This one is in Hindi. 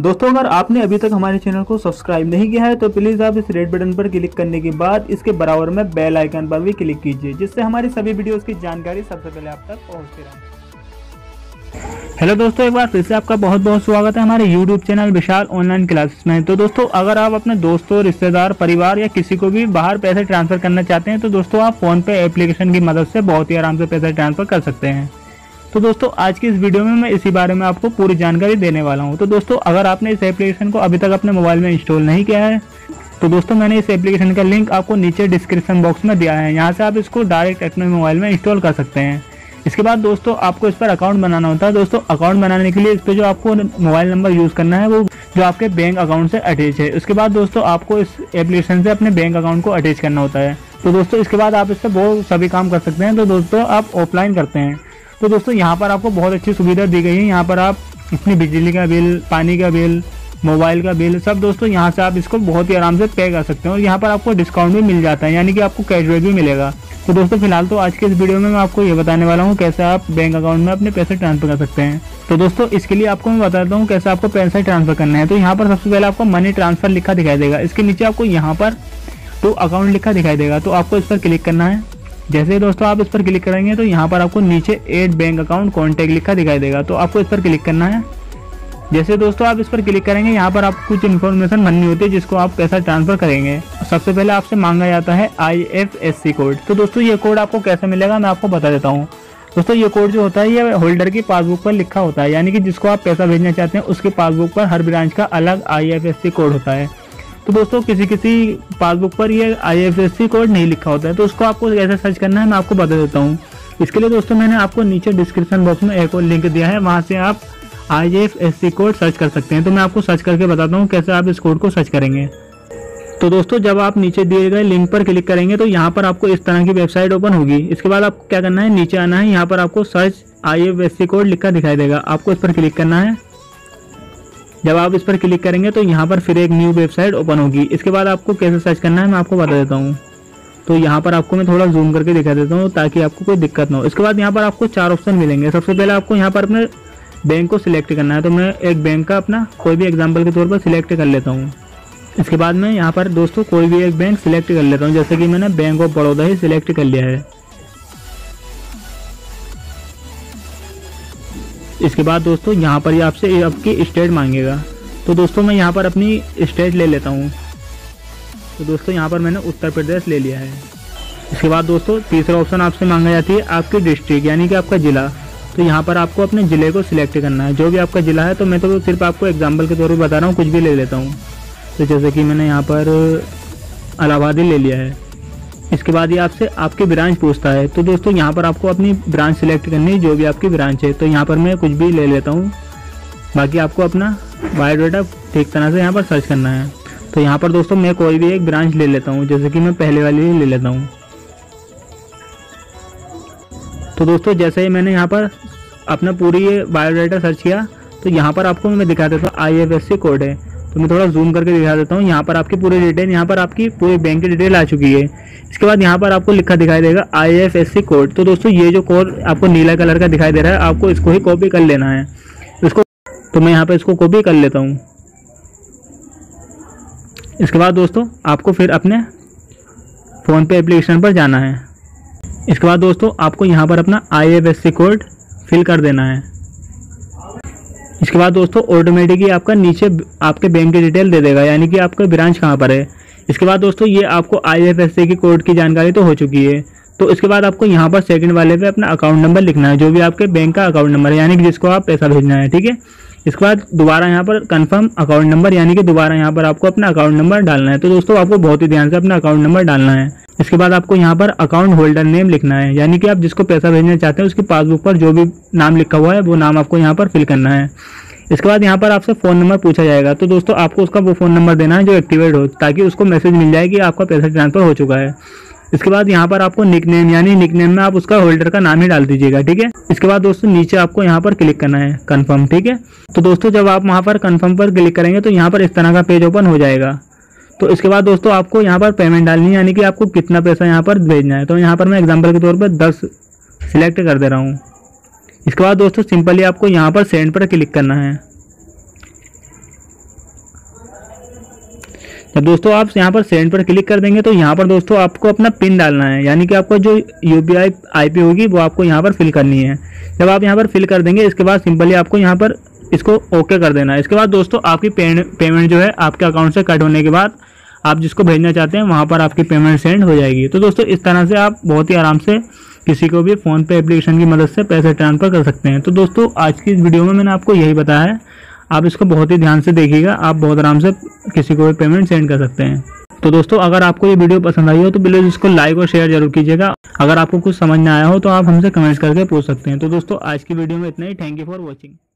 दोस्तों अगर आपने अभी तक हमारे चैनल को सब्सक्राइब नहीं किया है तो प्लीज़ आप इस रेड बटन पर क्लिक करने के बाद इसके बराबर में बेल आइकन पर भी क्लिक कीजिए, जिससे हमारी सभी वीडियोस की जानकारी सबसे पहले आप तक पहुंचती रहे। हेलो दोस्तों, एक बार फिर से आपका बहुत बहुत स्वागत है हमारे YouTube channel Vishal online classes में। तो दोस्तों अगर आप अपने दोस्तों, रिश्तेदार, परिवार या किसी को भी बाहर पैसे ट्रांसफर करना चाहते हैं तो दोस्तों आप फ़ोनपे एप्लीकेशन की मदद से बहुत ही आराम से पैसे ट्रांसफर कर सकते हैं। तो दोस्तों आज की इस वीडियो में मैं इसी बारे में आपको पूरी जानकारी देने वाला हूं। तो दोस्तों अगर आपने इस एप्लीकेशन को अभी तक अपने मोबाइल में इंस्टॉल नहीं किया है तो दोस्तों मैंने इस एप्लीकेशन का लिंक आपको नीचे डिस्क्रिप्शन बॉक्स में दिया है, यहां से आप इसको डायरेक्ट अपने मोबाइल में इंस्टॉल कर सकते हैं। इसके बाद दोस्तों आपको इस पर अकाउंट बनाना होता है। दोस्तों अकाउंट बनाने के लिए इस पर जो आपको मोबाइल नंबर यूज़ करना है वो जो आपके बैंक अकाउंट से अटैच है। उसके बाद दोस्तों आपको इस एप्लीकेशन से अपने बैंक अकाउंट को अटैच करना होता है। तो दोस्तों इसके बाद आप इससे बहुत सभी काम कर सकते हैं। तो दोस्तों आप ऑफलाइन करते हैं तो दोस्तों यहाँ पर आपको बहुत अच्छी सुविधा दी गई है। यहाँ पर आप अपनी बिजली का बिल, पानी का बिल, मोबाइल का बिल सब दोस्तों यहाँ से आप इसको बहुत ही आराम से पे कर सकते हैं और यहाँ पर आपको डिस्काउंट भी मिल जाता है, यानी कि आपको कैशबैक भी मिलेगा। तो दोस्तों फिलहाल तो आज के इस वीडियो में मैं आपको ये बताने वाला हूँ कैसे आप बैंक अकाउंट में अपने पैसे ट्रांसफर कर सकते हैं। तो दोस्तों इसके लिए आपको मैं बताता हूँ कैसे आपको पैसे ट्रांसफर करना है। तो यहाँ पर सबसे पहले आपको मनी ट्रांसफर लिखा दिखाई देगा, इसके नीचे आपको यहाँ पर टू अकाउंट लिखा दिखाई देगा, तो आपको इस पर क्लिक करना है। जैसे ही दोस्तों आप इस पर क्लिक करेंगे तो यहाँ पर आपको नीचे ऐड बैंक अकाउंट कॉन्टैक्ट लिखा दिखाई देगा, तो आपको इस पर क्लिक करना है। जैसे दोस्तों आप इस पर क्लिक करेंगे यहाँ पर आपको कुछ इन्फॉर्मेशन भरनी होती है जिसको आप पैसा ट्रांसफर करेंगे। सबसे पहले आपसे मांगा जाता है IFSC कोड। तो दोस्तों ये कोड आपको कैसे मिलेगा मैं आपको बता देता हूँ। दोस्तों ये कोड जो होता है ये होल्डर की पासबुक पर लिखा होता है, यानी कि जिसको आप पैसा भेजना चाहते हैं उसकी पासबुक पर हर ब्रांच का अलग IFSC कोड होता है। तो दोस्तों किसी पासबुक पर ये IFSC कोड नहीं लिखा होता है, तो उसको आपको कैसे सर्च करना है मैं आपको बता देता हूँ। इसके लिए दोस्तों मैंने आपको नीचे डिस्क्रिप्शन बॉक्स में एक और लिंक दिया है, वहाँ से आप IFSC कोड सर्च कर सकते हैं। तो मैं आपको सर्च करके बताता हूँ कैसे आप इस कोड को सर्च करेंगे। तो दोस्तों जब आप नीचे दिए गए लिंक पर क्लिक करेंगे तो यहाँ पर आपको इस तरह की वेबसाइट ओपन होगी। इसके बाद आपको क्या करना है, नीचे आना है, यहाँ पर आपको सर्च IFSC कोड लिखा दिखाई देगा, आपको इस पर क्लिक करना है। जब आप इस पर क्लिक करेंगे तो यहाँ पर फिर एक न्यू वेबसाइट ओपन होगी। इसके बाद आपको कैसे सर्च करना है मैं आपको बता देता हूँ। तो यहाँ पर आपको मैं थोड़ा जूम करके दिखा देता हूँ ताकि आपको कोई दिक्कत ना हो। इसके बाद यहाँ पर आपको 4 ऑप्शन मिलेंगे। सबसे पहले आपको यहाँ पर अपने बैंक को सिलेक्ट करना है, तो मैं एक बैंक का अपना कोई भी एग्जाम्पल के तौर पर सिलेक्ट कर लेता हूँ। इसके बाद मैं यहाँ पर दोस्तों कोई भी एक बैंक सिलेक्ट कर लेता हूँ, जैसे कि मैंने बैंक ऑफ बड़ौदा ही सिलेक्ट कर लिया है। इसके बाद दोस्तों यहाँ पर ये आपसे आपकी स्टेट मांगेगा, तो दोस्तों मैं यहाँ पर अपनी स्टेट ले लेता हूँ। तो दोस्तों यहाँ पर मैंने उत्तर प्रदेश ले लिया है। इसके बाद दोस्तों तीसरा ऑप्शन आपसे मांगा जाती है आपकी डिस्ट्रिक्ट, यानी कि आपका ज़िला। तो यहाँ पर आपको अपने ज़िले को सिलेक्ट करना है, जो भी आपका ज़िला है। तो मैं तो सिर्फ आपको एग्जाम्पल के तौर पर बता रहा हूँ, कुछ भी ले लेता हूँ। तो जैसे कि मैंने यहाँ पर इलाहाबाद ही ले लिया है। इसके बाद ये आपसे आपकी ब्रांच पूछता है, तो दोस्तों यहाँ पर आपको अपनी ब्रांच सिलेक्ट करनी है, जो भी आपकी ब्रांच है। तो यहाँ पर मैं कुछ भी ले लेता हूँ, बाकी आपको अपना बायोडाटा ठीक तरह से यहाँ पर सर्च करना है। तो यहाँ पर दोस्तों मैं कोई भी एक ब्रांच ले लेता हूँ, जैसे कि मैं पहले वाली ही ले लेता हूँ। तो दोस्तों जैसे ही मैंने यहाँ पर अपना पूरी ये बायोडाटा सर्च किया तो यहाँ पर आपको मैं दिखा देता हूँ IFSC कोड है, तो मैं थोड़ा जूम करके दिखा देता हूँ। यहाँ पर आपकी पूरी डिटेल, यहाँ पर आपकी पूरे बैंक की डिटेल आ चुकी है। इसके बाद यहाँ पर आपको लिखा दिखाई देगा IFSC कोड। तो दोस्तों ये जो कोड आपको नीला कलर का दिखाई दे रहा है आपको इसको ही कॉपी कर लेना है इसको। तो मैं यहाँ पर इसको कॉपी कर लेता हूँ। इसके बाद दोस्तों आपको फिर अपने फ़ोनपे एप्लीकेशन पर जाना है। इसके बाद दोस्तों आपको यहाँ पर अपना IFSC कोड फिल कर देना है। इसके बाद दोस्तों ऑटोमेटिकली आपका नीचे आपके बैंक की डिटेल दे देगा, यानी कि आपका ब्रांच कहाँ पर है। इसके बाद दोस्तों ये आपको IFSC की कोड की जानकारी तो हो चुकी है। तो इसके बाद आपको यहाँ पर सेकंड वाले पे अपना अकाउंट नंबर लिखना है, जो भी आपके बैंक का अकाउंट नंबर है, यानी कि जिसको आप पैसा भेजना है, ठीक है। इसके बाद दोबारा यहाँ पर कन्फर्म अकाउंट नंबर, यानी कि दोबारा यहाँ पर आपको अपना अकाउंट नंबर डालना है। तो दोस्तों आपको बहुत ही ध्यान से अपना अकाउंट नंबर डालना है। इसके बाद आपको यहाँ पर अकाउंट होल्डर नेम लिखना है, यानी कि आप जिसको पैसा भेजना चाहते हैं उसकी पासबुक पर जो भी नाम लिखा हुआ है वो नाम आपको यहाँ पर फिल करना है। इसके बाद यहाँ पर आपसे फ़ोन नंबर पूछा जाएगा, तो दोस्तों आपको उसका वो फ़ोन नंबर देना है जो एक्टिवेट हो, ताकि उसको मैसेज मिल जाए कि आपका पैसा ट्रांसफर हो चुका है। इसके बाद यहाँ पर आपको निकनेम, यानी निकनेम में आप उसका होल्डर का नाम ही डाल दीजिएगा, ठीक है। इसके बाद दोस्तों नीचे आपको यहाँ पर क्लिक करना है कन्फर्म, ठीक है। तो दोस्तों जब आप वहाँ पर कन्फर्म पर क्लिक करेंगे तो यहाँ पर इस तरह का पेज ओपन हो जाएगा। तो इसके बाद दोस्तों आपको यहाँ पर पेमेंट डालनी है, यानी कि आपको कितना पैसा यहाँ पर भेजना है। तो यहाँ पर मैं एग्जांपल के तौर पर 10 सिलेक्ट कर दे रहा हूँ। इसके बाद दोस्तों सिंपली आपको यहाँ पर सेंड पर क्लिक करना है। जब दोस्तों आप यहाँ पर सेंड पर क्लिक कर देंगे तो यहाँ पर दोस्तों आपको अपना पिन डालना है, यानी कि आपको जो यूपीआई आईपी होगी वो आपको यहाँ पर फिल करनी है। जब आप यहाँ पर फिल कर देंगे इसके बाद सिंपली आपको यहाँ पर इसको ओके कर देना है। इसके बाद दोस्तों आपकी पेमेंट जो है आपके अकाउंट से कट होने के बाद आप जिसको भेजना चाहते हैं वहाँ पर आपकी पेमेंट सेंड हो जाएगी। तो दोस्तों इस तरह से आप बहुत ही आराम से किसी को भी फ़ोनपे एप्लीकेशन की मदद से पैसे ट्रांसफ़र कर सकते हैं। तो दोस्तों आज की इस वीडियो में मैंने आपको यही बताया है, आप इसको बहुत ही ध्यान से देखिएगा, आप बहुत आराम से किसी को भी पेमेंट सेंड कर सकते हैं। तो दोस्तों अगर आपको ये वीडियो पसंद आई हो तो प्लीज़ इसको लाइक और शेयर जरूर कीजिएगा। अगर आपको कुछ समझ ना आया हो तो आप हमसे कमेंट्स करके पूछ सकते हैं। तो दोस्तों आज की वीडियो में इतना ही। Thank you for watching.